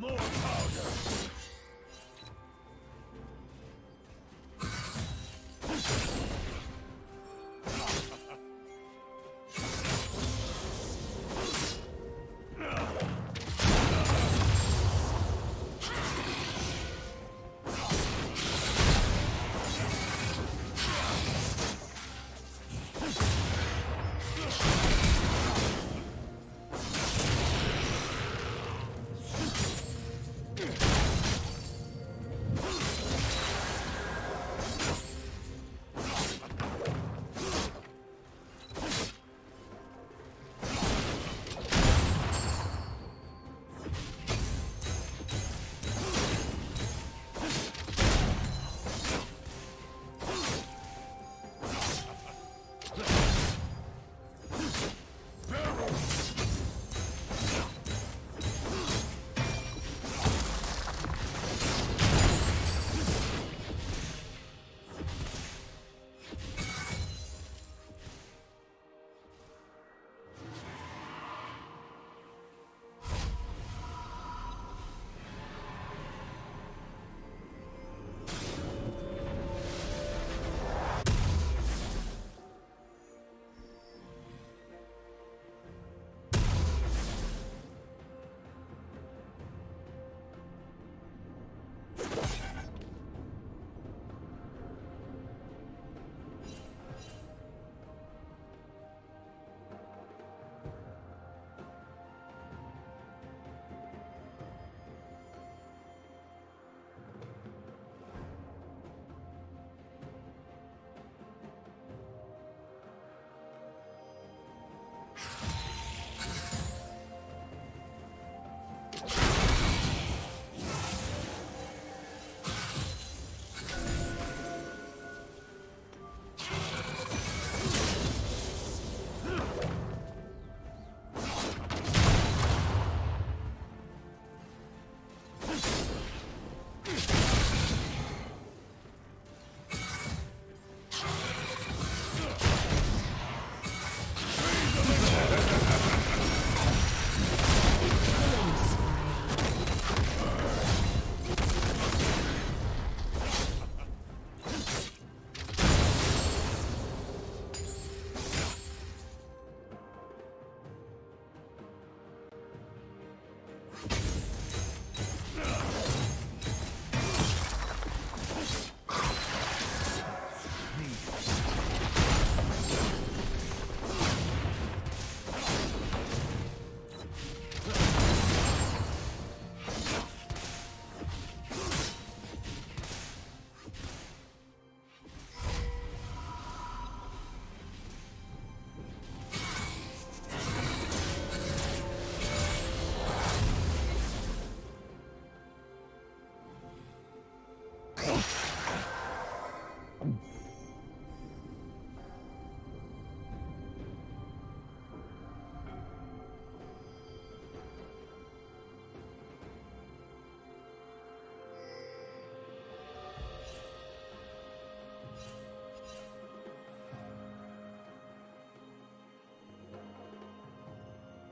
More powder!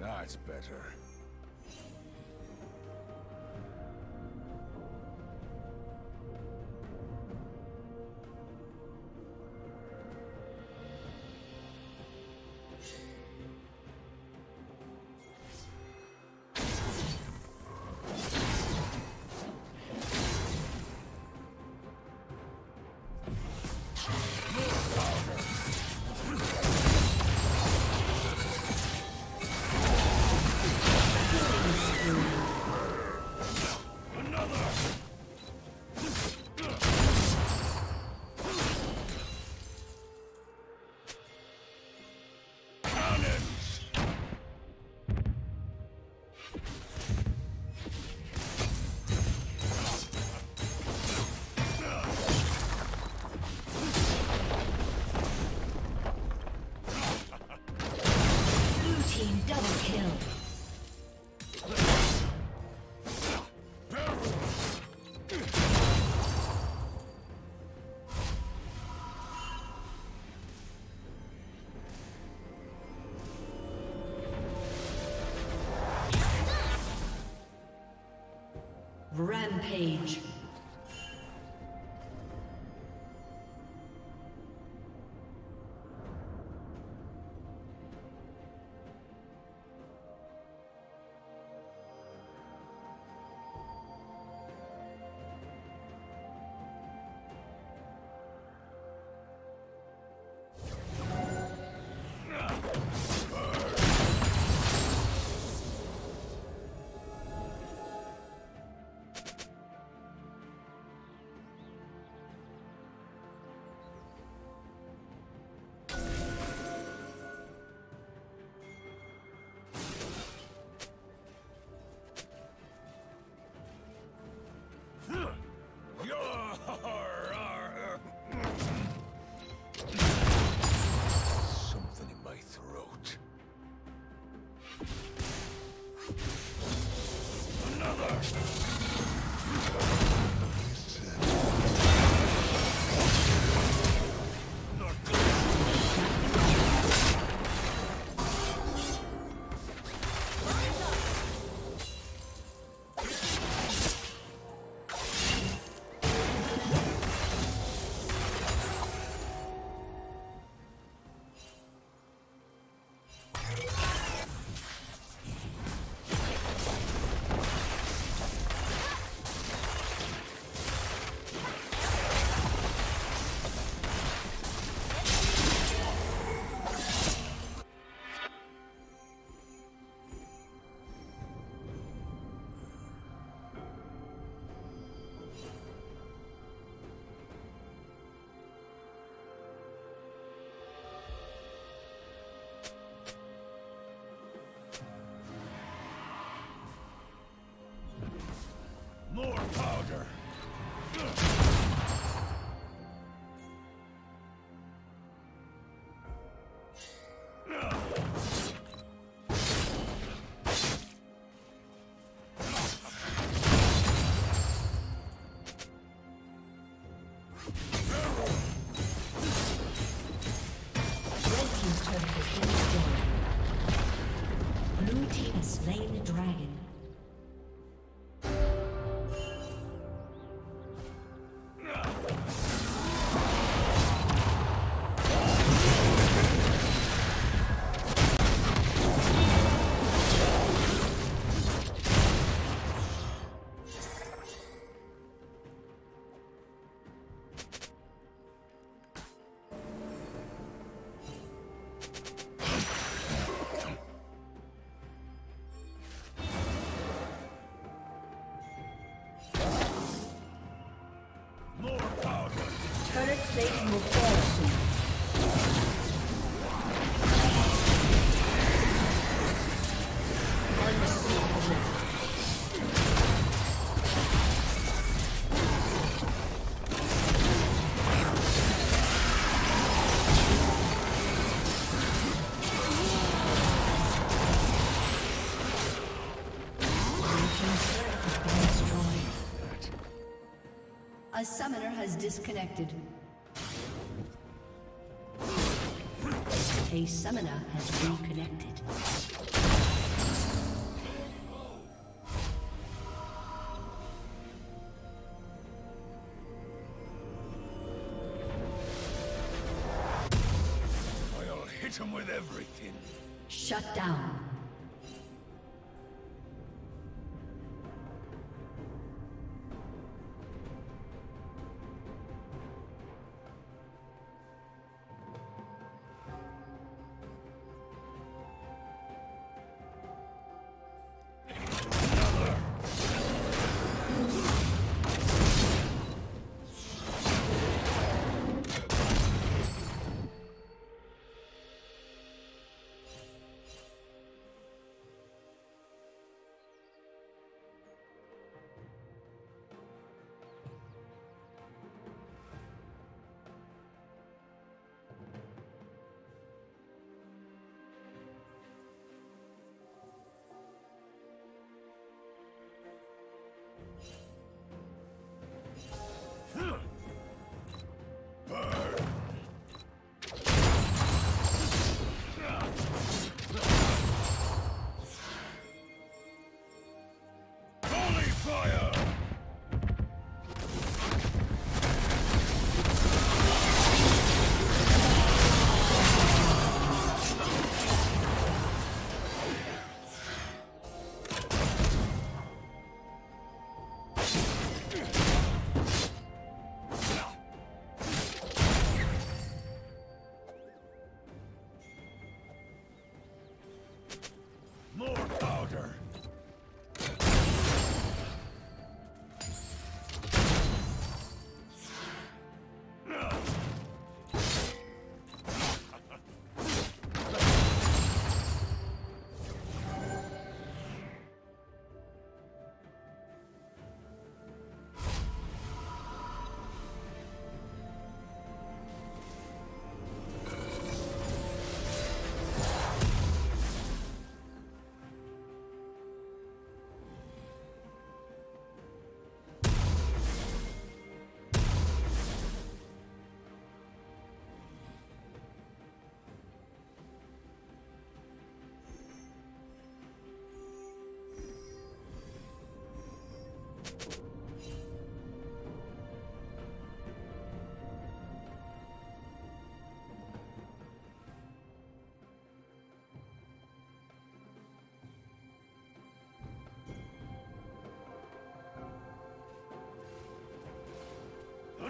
That's better. Rampage. has slain the dragon. A summoner has disconnected. A summoner has reconnected. I'll hit him with everything. Shut down.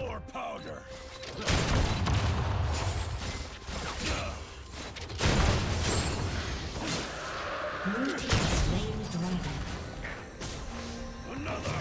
More powder! Blue team slain the dragon. Another!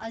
A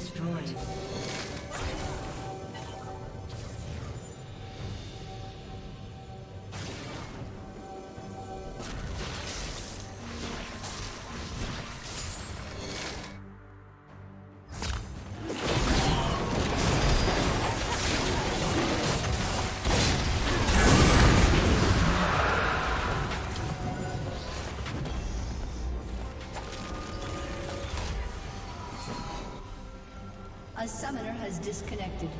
destroyed. A summoner has disconnected.